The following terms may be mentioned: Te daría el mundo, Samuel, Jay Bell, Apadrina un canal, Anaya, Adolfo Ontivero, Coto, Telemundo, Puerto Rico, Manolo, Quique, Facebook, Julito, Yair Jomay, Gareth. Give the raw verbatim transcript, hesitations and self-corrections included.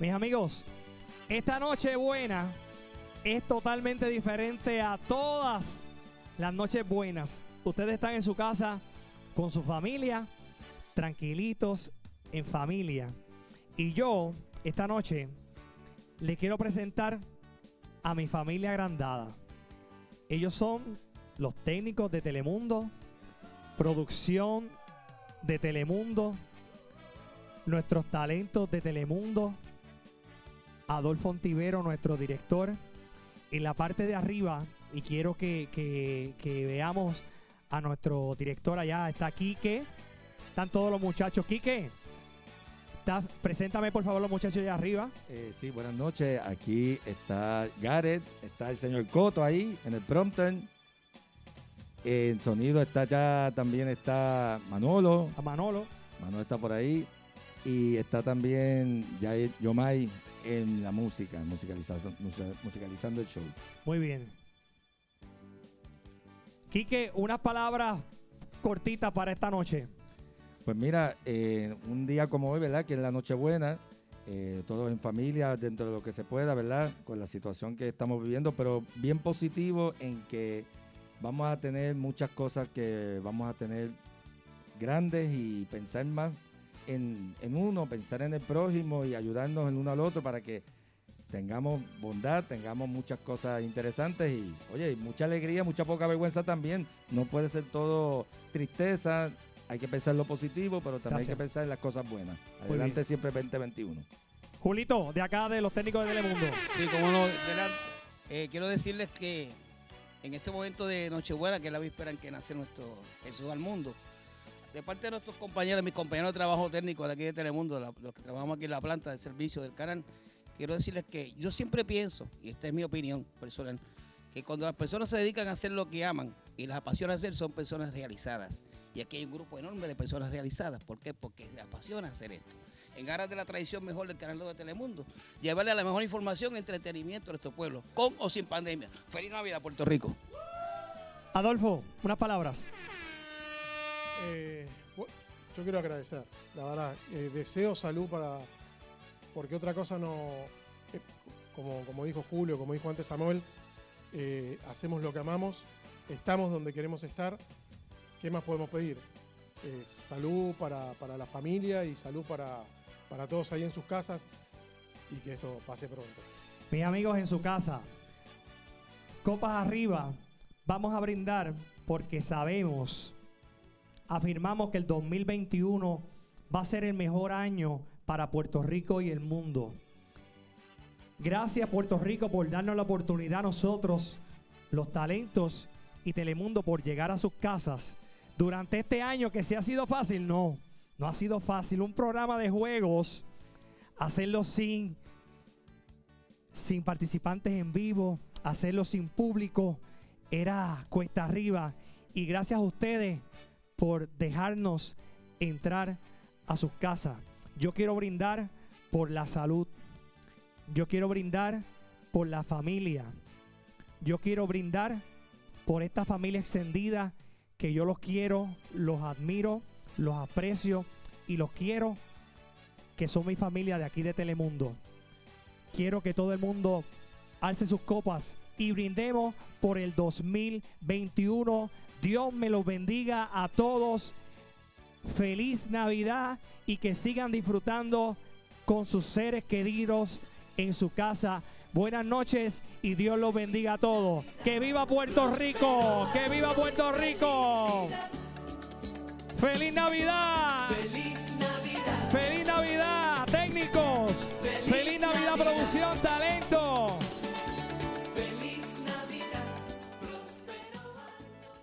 Mis amigos, esta Nochebuena es totalmente diferente a todas las noches buenas. Ustedes están en su casa con su familia, tranquilitos, en familia. Y yo, esta noche, les quiero presentar a mi familia agrandada. Ellos son los técnicos de Telemundo, producción de Telemundo, nuestros talentos de Telemundo, Adolfo Ontivero, nuestro director. En la parte de arriba, y quiero que, que, que veamos a nuestro director allá, está Quique. Están todos los muchachos. Quique, está, preséntame por favor los muchachos allá arriba. Eh, sí, buenas noches. Aquí está Gareth, está el señor Coto ahí en el prompter. En sonido está ya también está Manolo. A Manolo. Manolo está por ahí. Y está también Yair Jomay en la música, musicalizando, musicalizando el show. Muy bien. Quique, unas palabras cortitas para esta noche. Pues mira, eh, un día como hoy, ¿verdad? Que es la Nochebuena, eh, todos en familia, dentro de lo que se pueda, ¿verdad? Con la situación que estamos viviendo, pero bien positivo en que vamos a tener muchas cosas que vamos a tener grandes y pensar más En, en uno, pensar en el prójimo y ayudarnos el uno al otro para que tengamos bondad, tengamos muchas cosas interesantes y, oye, mucha alegría, mucha poca vergüenza también. No puede ser todo tristeza, hay que pensar lo positivo, pero también Gracias. Hay que pensar en las cosas buenas. Adelante siempre veinte veintiuno. Julito, de acá de los técnicos de Telemundo. Sí, como no, eh, quiero decirles que en este momento de Nochebuena, que es la víspera en que nace nuestro Jesús al mundo, de parte de nuestros compañeros, mis compañeros de trabajo técnico de aquí de Telemundo, de los que trabajamos aquí en la planta de servicio del canal, quiero decirles que yo siempre pienso, y esta es mi opinión personal, que cuando las personas se dedican a hacer lo que aman y las apasiona hacer, son personas realizadas. Y aquí hay un grupo enorme de personas realizadas. ¿Por qué? Porque les apasiona hacer esto. En aras de la tradición mejor del canal de Telemundo, llevarle la mejor información, entretenimiento a nuestro pueblo, con o sin pandemia. Feliz Navidad, Puerto Rico. Adolfo, unas palabras. Eh, yo quiero agradecer, la verdad, eh, deseo salud para, porque otra cosa no, eh, como, como dijo Julio, como dijo antes Samuel, eh, hacemos lo que amamos, estamos donde queremos estar, ¿qué más podemos pedir? Eh, salud para, para la familia y salud para, para todos ahí en sus casas y que esto pase pronto. Mis amigos en su casa, copas arriba, vamos a brindar porque sabemos... Afirmamos que el dos mil veintiuno va a ser el mejor año para Puerto Rico y el mundo. Gracias, Puerto Rico, por darnos la oportunidad a nosotros, los talentos y Telemundo, por llegar a sus casas. Durante este año, que sí ha sido fácil, no, no ha sido fácil. Un programa de juegos, hacerlo sin, sin participantes en vivo, hacerlo sin público, era cuesta arriba. Y gracias a ustedes por dejarnos entrar a sus casas. Yo quiero brindar por la salud. Yo quiero brindar por la familia. Yo quiero brindar por esta familia extendida que yo los quiero, los admiro, los aprecio y los quiero, que son mi familia de aquí de Telemundo. Quiero que todo el mundo alce sus copas y brindemos por el dos mil veintiuno. Dios me los bendiga a todos. Feliz Navidad y que sigan disfrutando con sus seres queridos en su casa. Buenas noches y Dios los bendiga a todos. ¡Que viva Puerto Rico! ¡Que viva Puerto Rico! ¡Feliz Navidad! ¡Feliz Navidad! ¡Feliz Navidad, técnicos! ¡Feliz Navidad, producción, talento!